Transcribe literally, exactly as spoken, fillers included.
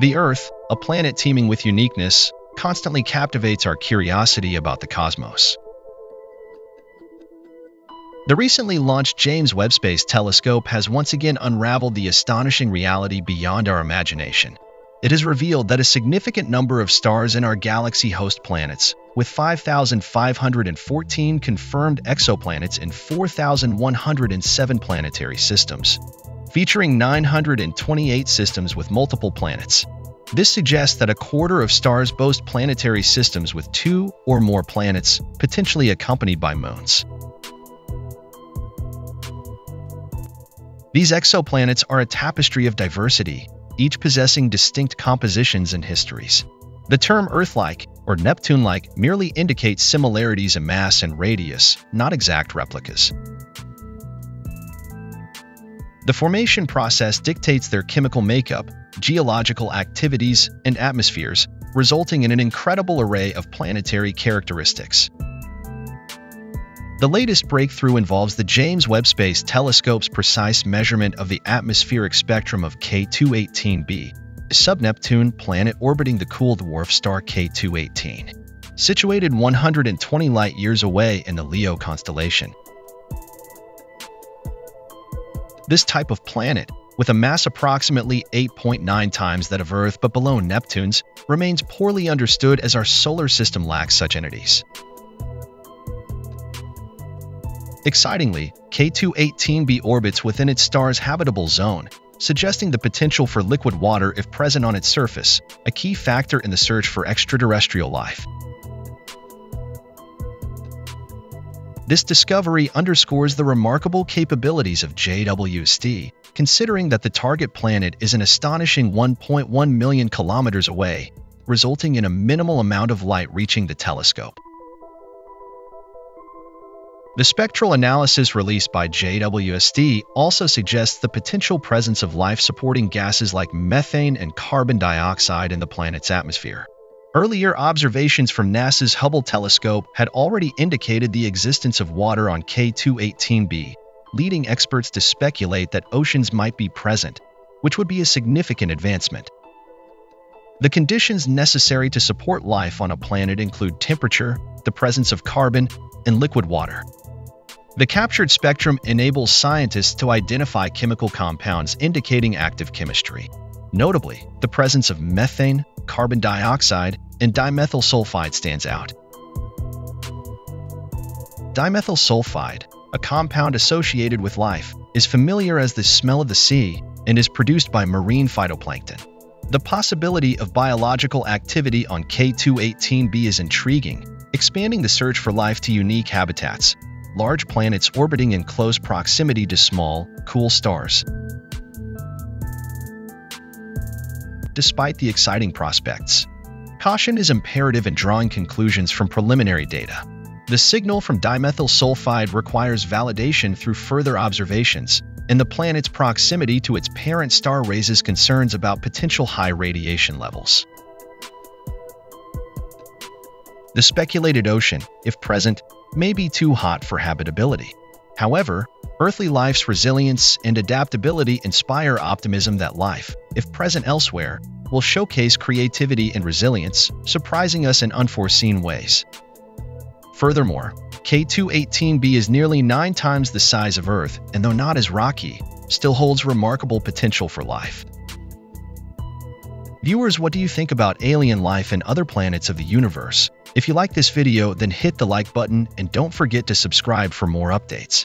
The Earth, a planet teeming with uniqueness, constantly captivates our curiosity about the cosmos. The recently launched James Webb Space Telescope has once again unraveled the astonishing reality beyond our imagination. It has revealed that a significant number of stars in our galaxy host planets, with five thousand five hundred fourteen confirmed exoplanets in four thousand one hundred seven planetary systems, featuring nine hundred twenty-eight systems with multiple planets. This suggests that a quarter of stars boast planetary systems with two or more planets, potentially accompanied by moons. These exoplanets are a tapestry of diversity, each possessing distinct compositions and histories. The term Earth-like or Neptune-like merely indicates similarities in mass and radius, not exact replicas. The formation process dictates their chemical makeup, geological activities, and atmospheres, resulting in an incredible array of planetary characteristics. The latest breakthrough involves the James Webb Space Telescope's precise measurement of the atmospheric spectrum of K two eighteen b, a subneptune planet orbiting the cool dwarf star K two eighteen, situated one hundred twenty light-years away in the Leo constellation. This type of planet, with a mass approximately eight point nine times that of Earth but below Neptune's, remains poorly understood as our solar system lacks such entities. Excitingly, K two eighteen b orbits within its star's habitable zone, suggesting the potential for liquid water if present on its surface, a key factor in the search for extraterrestrial life. This discovery underscores the remarkable capabilities of J W S T, considering that the target planet is an astonishing one point one million kilometers away, resulting in a minimal amount of light reaching the telescope. The spectral analysis released by J W S T also suggests the potential presence of life-supporting gases like methane and carbon dioxide in the planet's atmosphere. Earlier observations from NASA's Hubble Telescope had already indicated the existence of water on K two eighteen b, leading experts to speculate that oceans might be present, which would be a significant advancement. The conditions necessary to support life on a planet include temperature, the presence of carbon, and liquid water. The captured spectrum enables scientists to identify chemical compounds indicating active chemistry. Notably, the presence of methane, carbon dioxide, and dimethyl sulfide stands out. Dimethyl sulfide, a compound associated with life, is familiar as the smell of the sea and is produced by marine phytoplankton. The possibility of biological activity on K two eighteen b is intriguing, expanding the search for life to unique habitats, large planets orbiting in close proximity to small, cool stars. Despite the exciting prospects, caution is imperative in drawing conclusions from preliminary data. The signal from dimethyl sulfide requires validation through further observations, and the planet's proximity to its parent star raises concerns about potential high radiation levels. The speculated ocean, if present, may be too hot for habitability. However, earthly life's resilience and adaptability inspire optimism that life, if present elsewhere, will showcase creativity and resilience, surprising us in unforeseen ways. Furthermore, K two eighteen b is nearly nine times the size of Earth and, though not as rocky, still holds remarkable potential for life. Viewers, what do you think about alien life and other planets of the universe? If you like this video, then hit the like button and don't forget to subscribe for more updates.